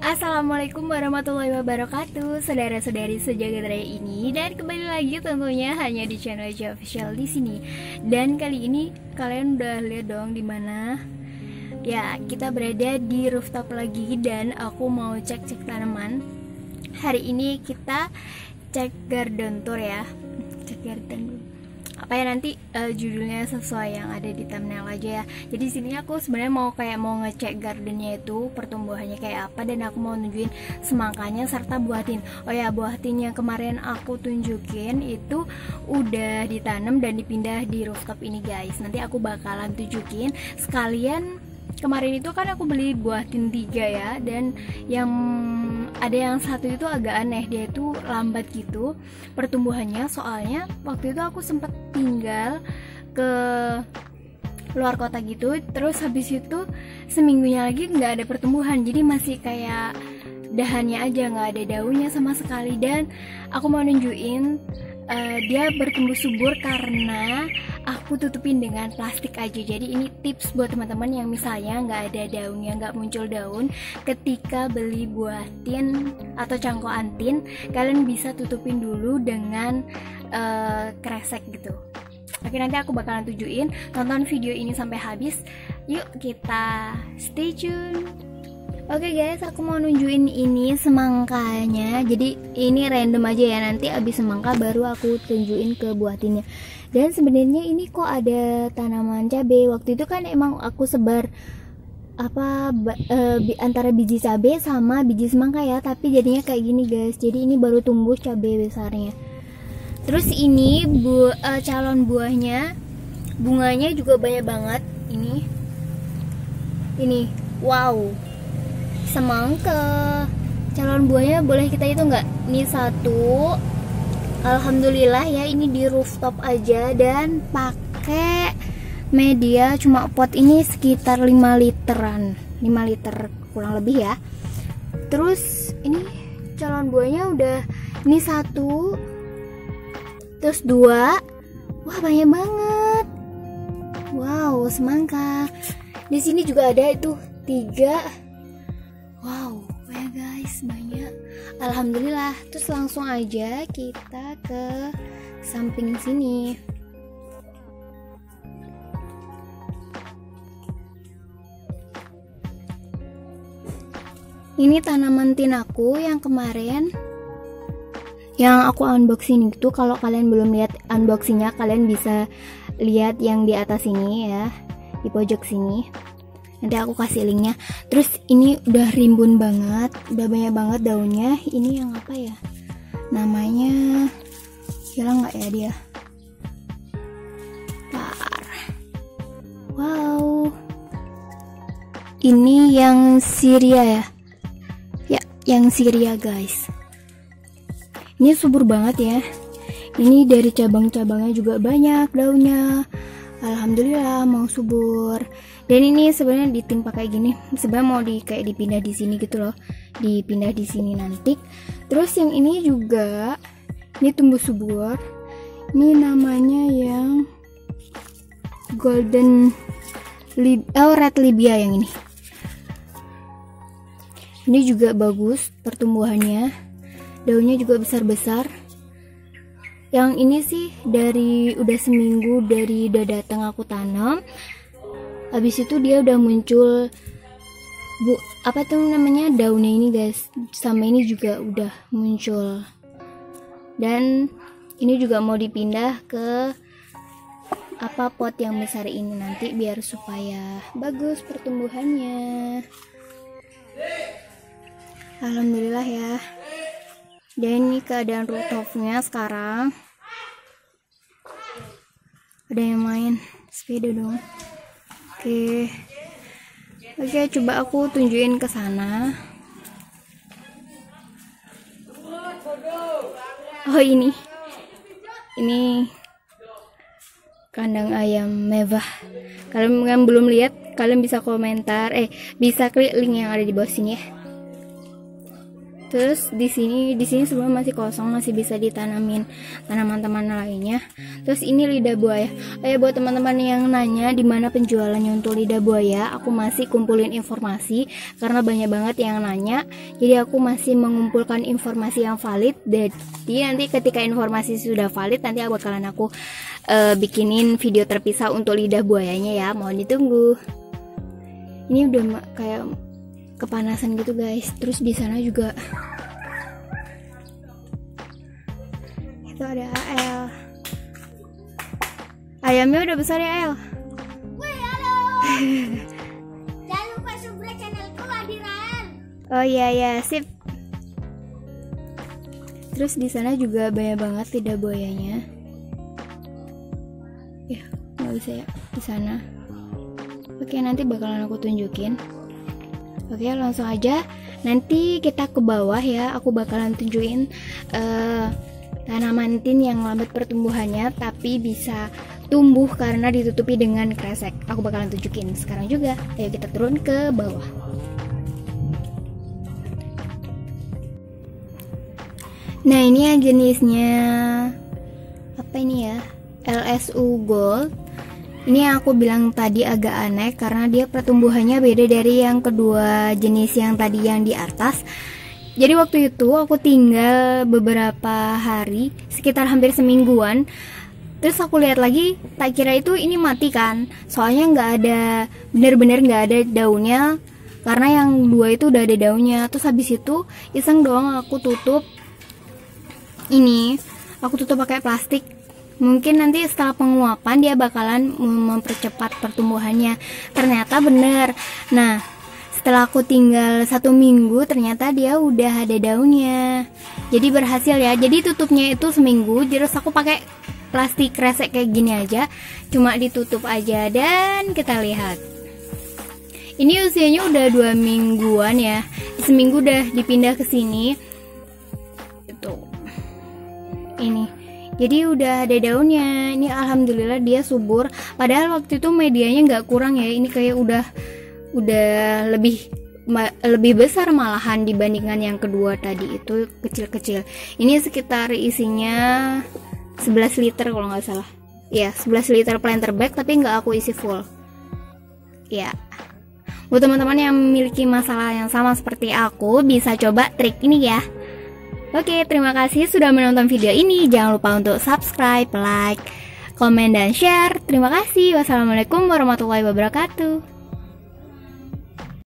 Assalamualaikum warahmatullahi wabarakatuh, saudara-saudari sejagat raya ini, dan kembali lagi tentunya hanya di channel Ica Official di sini. Dan kali ini kalian udah lihat dong di mana? Ya, kita berada di rooftop lagi dan aku mau cek-cek tanaman. Hari ini kita cek garden tour ya. Cek garden dulu. Apa ya, nanti judulnya sesuai yang ada di thumbnail aja ya. Jadi sini aku sebenarnya mau ngecek gardennya itu pertumbuhannya kayak apa, dan aku mau nunjukin semangkanya serta buah tin. Oh ya, buah tin yang kemarin aku tunjukin itu udah ditanam dan dipindah di rooftop ini guys. Nanti aku bakalan tunjukin sekalian. Kemarin itu kan aku beli buah tin 3 ya, dan yang ada yang satu itu agak aneh, dia itu lambat gitu pertumbuhannya, soalnya waktu itu aku sempat tinggal ke luar kota gitu, terus habis itu seminggunya lagi nggak ada pertumbuhan, jadi masih kayak dahannya aja, nggak ada daunnya sama sekali. Dan aku mau nunjukin dia bertumbuh subur karena aku tutupin dengan plastik aja. Jadi ini tips buat teman-teman yang misalnya nggak ada daunnya, nggak muncul daun, ketika beli buah tin atau cangkokan tin, kalian bisa tutupin dulu dengan kresek gitu. Oke, nanti aku bakalan tunjukin. Tonton video ini sampai habis. Yuk kita stay tune. Oke guys, aku mau nunjukin ini semangkanya. Jadi ini random aja ya, nanti abis semangka baru aku tunjukin ke buah tinnya. Dan sebenarnya ini kok ada tanaman cabai. Waktu itu kan emang aku sebar antara biji cabai sama biji semangka ya, tapi jadinya kayak gini guys. Jadi ini baru tumbuh cabai besarnya. Terus ini calon buahnya, bunganya juga banyak banget. Ini, wow. Semangka calon buahnya boleh kita hitung nggak? Ini satu, alhamdulillah ya, ini di rooftop aja dan pakai media cuma pot ini sekitar 5 liter kurang lebih ya. Terus ini calon buahnya udah, ini satu, terus dua, wah banyak banget, wow. Semangka di sini juga ada itu 3. Wow, ya guys, banyak. Alhamdulillah. Terus langsung aja kita ke samping sini. Ini tanaman tin aku yang kemarin yang aku unboxing itu. Kalau kalian belum lihat unboxingnya, kalian bisa lihat yang di atas sini ya, di pojok sini. Nanti aku kasih linknya. Terus ini udah rimbun banget, udah banyak banget daunnya. Ini yang apa ya namanya, hilang nggak ya dia? Bentar. Wow, ini yang Siria ya, yang Siria guys. Ini subur banget ya, ini dari cabang-cabangnya juga banyak daunnya. Alhamdulillah mau subur. Dan ini sebenarnya ditimpa kayak gini, sebenarnya mau kayak dipindah di sini gitu loh, dipindah di sini nanti. Terus yang ini juga, ini tumbuh subur. Ini namanya yang Golden Lib, Red Libya yang ini. Ini juga bagus pertumbuhannya, daunnya juga besar-besar. Yang ini sih dari udah seminggu dari udah datang aku tanam, habis itu dia udah muncul apa tuh namanya daunnya ini guys, sama ini juga udah muncul. Dan ini juga mau dipindah ke pot yang besar ini nanti biar supaya bagus pertumbuhannya. Alhamdulillah ya. Dan ini keadaan rooftopnya sekarang. Ada yang main sepeda dong. Oke, coba aku tunjukin ke sana. Oh ini kandang ayam mewah. Kalian yang belum lihat, kalian bisa komentar, bisa klik link yang ada di bawah sini ya. Terus di sini sebelumnya masih kosong, masih bisa ditanamin tanaman-tanaman lainnya. Terus ini lidah buaya. Buat teman-teman yang nanya di mana penjualannya untuk lidah buaya, aku masih kumpulin informasi karena banyak banget yang nanya. Jadi aku masih mengumpulkan informasi yang valid. Jadi nanti ketika informasi sudah valid, nanti bakalan aku bikinin video terpisah untuk lidah buayanya ya. Mohon ditunggu. Ini udah kayak kepanasan gitu guys. Terus di sana juga itu ada AL. Ayamnya udah besar ya AL. Wih, halo. Jangan lupa subscribe channelku hadiran. Oh iya ya, sip. Terus di sana juga banyak banget lidah buayanya. Ya, nggak bisa ya di sana. Oke, nanti bakalan aku tunjukin. Oke, langsung aja nanti kita ke bawah ya. Aku bakalan tunjukin tanaman tin yang lambat pertumbuhannya tapi bisa tumbuh karena ditutupi dengan kresek. Aku bakalan tunjukin sekarang juga. Ayo kita turun ke bawah. Nah, ini jenisnya apa ini ya, LSU Gold. Ini yang aku bilang tadi agak aneh karena dia pertumbuhannya beda dari yang kedua jenis yang tadi yang di atas. Jadi waktu itu aku tinggal beberapa hari, sekitar hampir semingguan. Terus aku lihat lagi, tak kira itu ini mati kan. Soalnya nggak ada, bener-bener nggak ada daunnya. Karena yang dua itu udah ada daunnya. Terus habis itu iseng doang aku tutup. Ini aku tutup pakai plastik. Mungkin nanti setelah penguapan dia bakalan mempercepat pertumbuhannya. Ternyata bener. Nah, setelah aku tinggal satu minggu ternyata dia udah ada daunnya. Jadi berhasil ya. Jadi tutupnya itu seminggu, terus aku pakai plastik kresek kayak gini aja, cuma ditutup aja. Dan kita lihat, ini usianya udah 2 mingguan ya. Seminggu udah dipindah ke sini. Itu ini, jadi udah ada daunnya. Ini alhamdulillah dia subur. Padahal waktu itu medianya nggak kurang ya. Ini kayak udah lebih besar malahan dibandingkan yang kedua tadi itu kecil-kecil. Ini sekitar isinya 11 liter kalau nggak salah. Ya, 11 liter planter bag tapi nggak aku isi full. Ya. Buat teman-teman yang memiliki masalah yang sama seperti aku bisa coba trik ini ya. Oke, terima kasih sudah menonton video ini. Jangan lupa untuk subscribe, like, komen, dan share. Terima kasih. Wassalamualaikum warahmatullahi wabarakatuh.